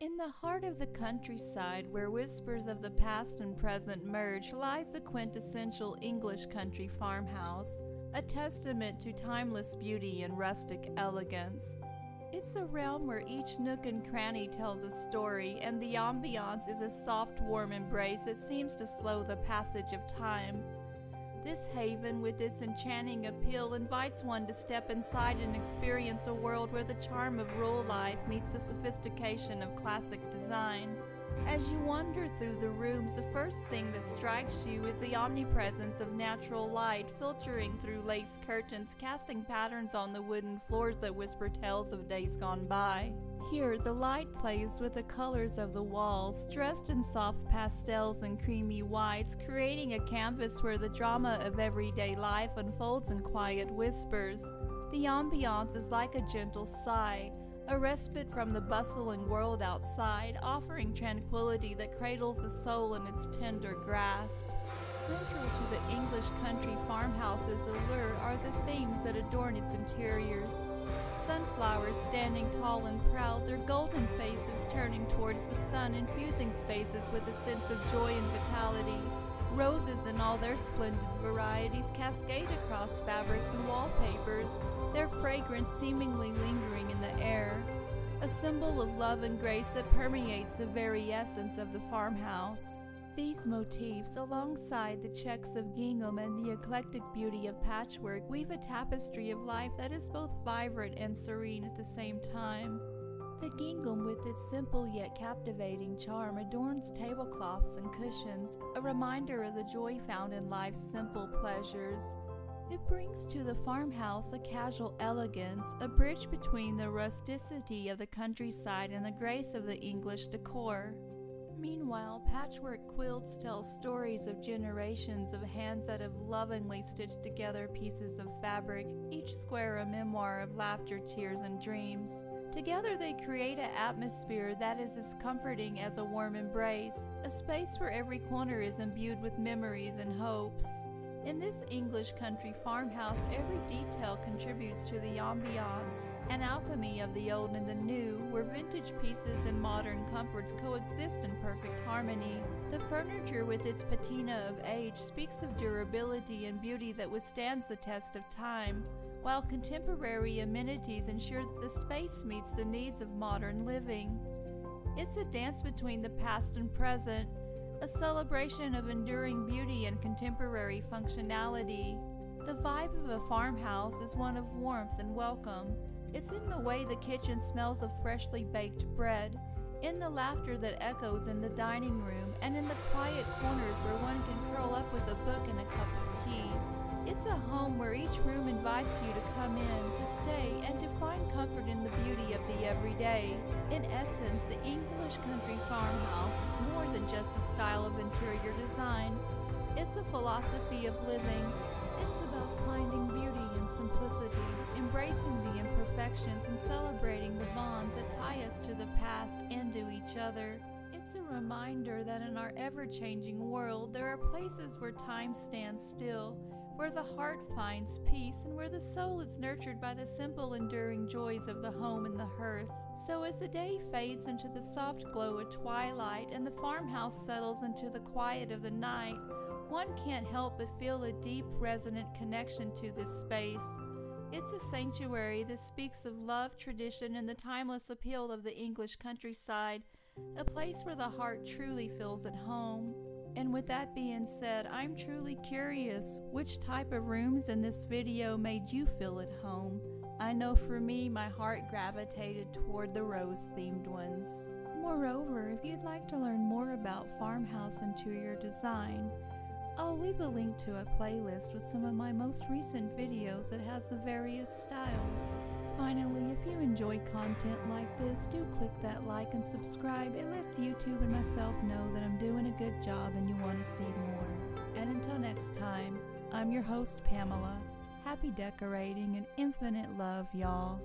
In the heart of the countryside, where whispers of the past and present merge, lies the quintessential English country farmhouse, a testament to timeless beauty and rustic elegance. It's a realm where each nook and cranny tells a story, and the ambiance is a soft, warm embrace that seems to slow the passage of time. This haven, with its enchanting appeal, invites one to step inside and experience a world where the charm of rural life meets the sophistication of classic design. As you wander through the rooms, the first thing that strikes you is the omnipresence of natural light filtering through lace curtains, casting patterns on the wooden floors that whisper tales of days gone by. Here, the light plays with the colors of the walls, dressed in soft pastels and creamy whites, creating a canvas where the drama of everyday life unfolds in quiet whispers. The ambiance is like a gentle sigh, a respite from the bustling world outside, offering tranquility that cradles the soul in its tender grasp. Central to the English country farmhouse's allure are the themes that adorn its interiors. Sunflowers standing tall and proud, their golden faces turning towards the sun, infusing spaces with a sense of joy and vitality. Roses in all their splendid varieties cascade across fabrics and wallpapers, their fragrance seemingly lingering in the air, a symbol of love and grace that permeates the very essence of the farmhouse. These motifs, alongside the checks of gingham and the eclectic beauty of patchwork, weave a tapestry of life that is both vibrant and serene at the same time. The gingham, with its simple yet captivating charm, adorns tablecloths and cushions, a reminder of the joy found in life's simple pleasures. It brings to the farmhouse a casual elegance, a bridge between the rusticity of the countryside and the grace of the English decor. Meanwhile, patchwork quilts tell stories of generations of hands that have lovingly stitched together pieces of fabric, each square a memoir of laughter, tears, and dreams. Together they create an atmosphere that is as comforting as a warm embrace, a space where every corner is imbued with memories and hopes. In this English country farmhouse, every detail contributes to the ambiance, an alchemy of the old and the new, where vintage pieces and modern comforts coexist in perfect harmony. The furniture, with its patina of age, speaks of durability and beauty that withstands the test of time, while contemporary amenities ensure that the space meets the needs of modern living. It's a dance between the past and present, a celebration of enduring beauty and contemporary functionality. The vibe of a farmhouse is one of warmth and welcome. It's in the way the kitchen smells of freshly baked bread, in the laughter that echoes in the dining room, and in the quiet corners where one can curl up with a book and a cup of tea. It's a home where each room invites you to come in, to stay, and to find comfort in the beauty of the everyday. In essence, the English country farmhouse is more than just a style of interior design. It's a philosophy of living. It's about finding beauty in simplicity, embracing the imperfections, and celebrating the bonds that tie us to the past and to each other. It's a reminder that in our ever-changing world, there are places where time stands still, where the heart finds peace, and where the soul is nurtured by the simple, enduring joys of the home and the hearth. So as the day fades into the soft glow of twilight and the farmhouse settles into the quiet of the night, one can't help but feel a deep, resonant connection to this space. It's a sanctuary that speaks of love, tradition, and the timeless appeal of the English countryside, a place where the heart truly feels at home. And with that being said, I'm truly curious which type of rooms in this video made you feel at home. I know for me, my heart gravitated toward the rose-themed ones. Moreover, if you'd like to learn more about farmhouse interior design, I'll leave a link to a playlist with some of my most recent videos that has the various styles. Finally, if you enjoy content like this, do click that like and subscribe. It lets YouTube and myself know that I'm doing a good job and you want to see more. And until next time, I'm your host, Pamela. Happy decorating and infinite love, y'all.